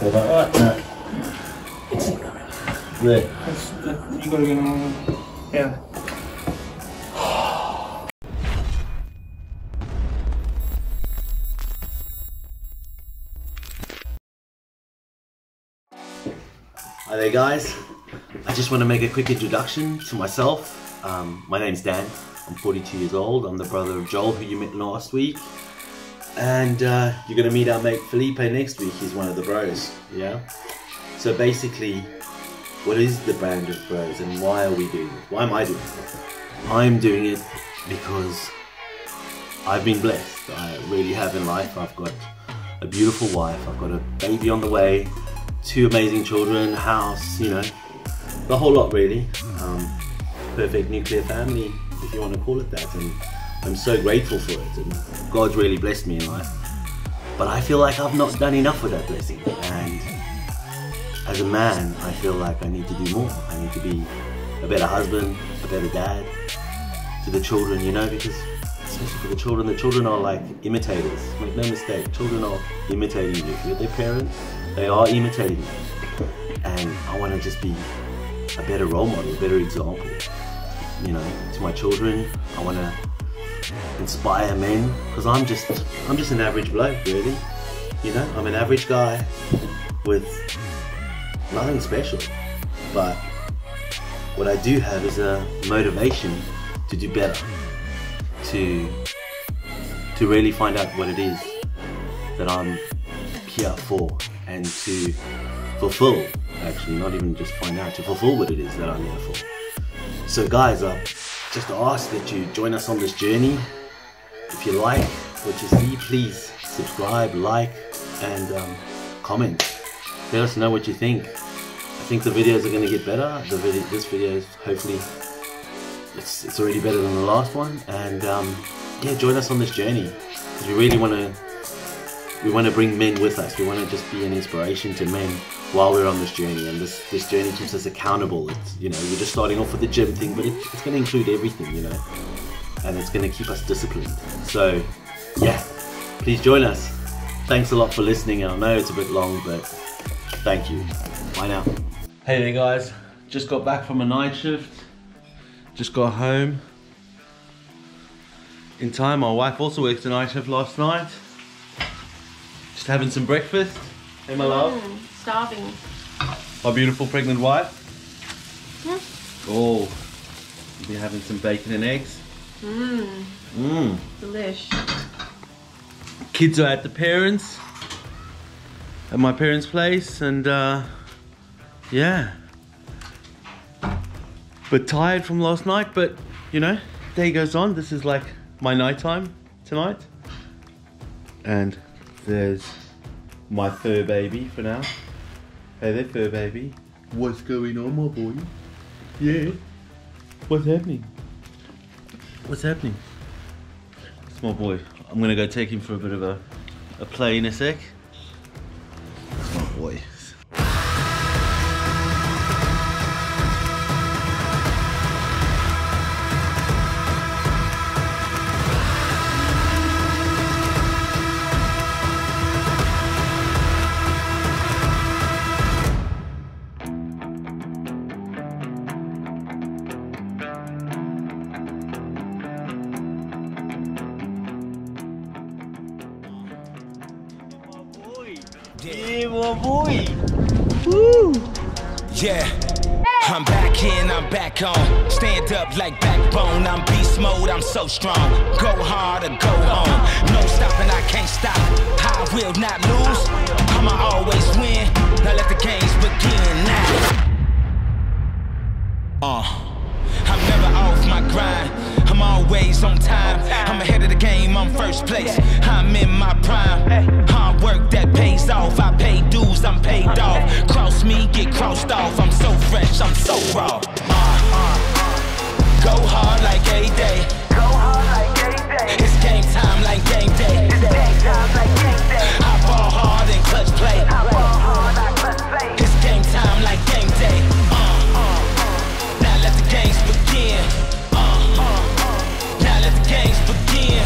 Go back like that. There. You gotta get on. Yeah. Hi there guys, I just want to make a quick introduction to myself. My name's Dan, I'm 42 years old, I'm the brother of Joel who you met last week. And you're going to meet our mate Felipe next week, he's one of the bros, yeah? So basically, what is the Band of Bros and why are we doing it? Why am I doing it? I'm doing it because I've been blessed. I really have in life. I've got a beautiful wife, I've got a baby on the way, 2 amazing children, house, you know, the whole lot really. Perfect nuclear family, if you want to call it that. And I'm so grateful for it, and God's really blessed me in life. But I feel like I've not done enough with that blessing, and as a man, I feel like I need to do more. I need to be a better husband, a better dad to the children, you know, because especially for the children are like imitators. Make no mistake, children are imitating you. If you're their parents, they are imitating you. And I want to just be a better role model, a better example, you know, to my children. I want to inspire men, because I'm just an average bloke, really. You know, I'm an average guy with nothing special, but what I do have is a motivation to do better, to really find out what it is that I'm here for, and to fulfill, actually not even just find out, to fulfill what it is that I'm here for. So guys, I just ask that you join us on this journey. If you like what you see, please subscribe, like, and comment. Let us know what you think. I think the videos are going to get better. This video is hopefully, it's already better than the last one. And yeah, join us on this journey, because we really want to, we want to bring men with us. We want to just be an inspiration to men while we're on this journey. And this journey keeps us accountable. It's, you know, we're just starting off with the gym thing, but it's going to include everything, you know, and it's going to keep us disciplined. So yeah, please join us. Thanks a lot for listening. I know it's a bit long, but thank you. Bye now. Hey there guys, just got back from a night shift. Just got home in time. My wife also worked a night shift last night. Just having some breakfast. Hey my love. Starving. My beautiful pregnant wife. Mm. Oh, we'll be having some bacon and eggs. Mmm. Mmm. Delish. Kids are at the parents. At my parents' place, and yeah, but tired from last night, but you know, day goes on. This is like my nighttime tonight, and there's my fur baby for now. Hey there, fur baby. What's going on, my boy? Yeah. What's happening? What's happening? It's my boy. I'm gonna go take him for a bit of a play in a sec. Boy. Yeah, my boy. Woo. Yeah, I'm back in, I'm back on. Stand up like backbone. I'm beast mode, I'm so strong. Go hard or go home. No stopping, I can't stop. I will not lose. I'ma always win. Now let the games begin now. I'm never off my grind. I'm always on time. I'm ahead of the game, I'm first place. I'm in my prime. Hard work that pays off. I pay dues, I'm paid off. Cross me, get crossed off. I'm so fresh, I'm so raw. Go hard like A-Day. Go hard like A-Day. It's game time like game day. It's game time like game day. I ball hard and clutch play. I ball hard, I clutch play. It's game time like game day. Now let the games begin. Now let the games begin.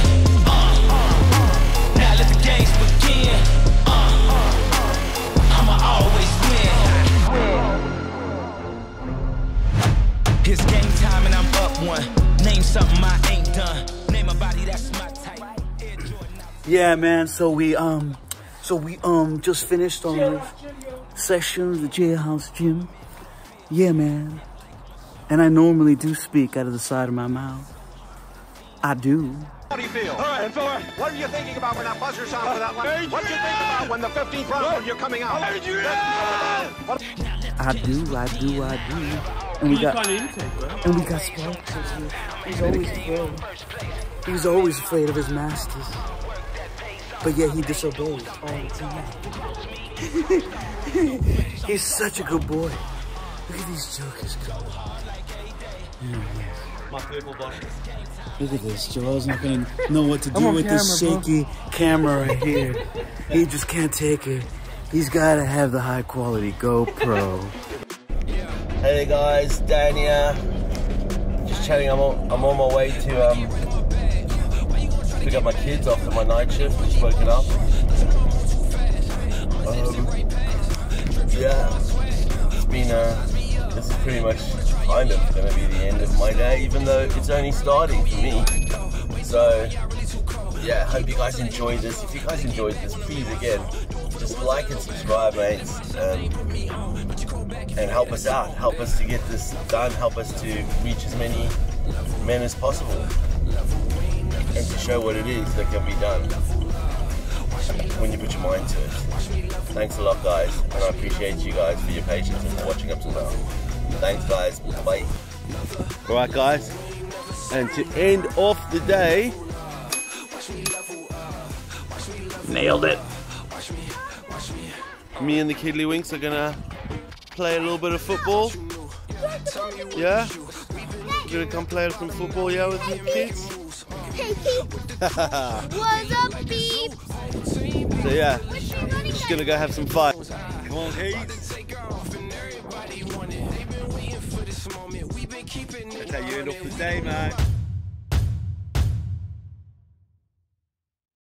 Now let the games begin. Yeah, man. So we just finished on sessions the J House gym. Yeah, man. And I normally do speak out of the side of my mouth. I do. How do you feel? All right, what are you thinking about when that buzzer sounds for that line? What do you think about when the 15th round when you're coming out? I do. And we got sponsors here. He was always afraid of his masters. But yeah, he disobeyed all the time. He's such a good boy. Look at these jokers go. My favorite boy. Look at this. Joel's not going to know what to do with this shaky camera right here. He just can't take it. He's got to have the high quality GoPro. Hey guys, Dan here. Just chatting. I'm on my way to pick up my kids after my night shift. Just woken up. Yeah. It's been this is pretty much kind of going to be the end of my day, even though it's only starting for me. So yeah, hope you guys enjoyed this. If you guys enjoyed this, please again, just like and subscribe, mates, and help us out. Help us to get this done. Help us to reach as many men as possible and to show what it is that can be done when you put your mind to it. Thanks a lot, guys, and I appreciate you guys for your patience and for watching up till now. Thanks, guys. Bye. All right, guys, and to end off the day, nailed it. Me and the Kiddlywinks are gonna play a little bit of football. Yeah? You're gonna come play some football, yeah, with you kids? Hey, what's up, beep? So, yeah, just gonna go have some fun. Come on, kids. That's how you end off the day, man.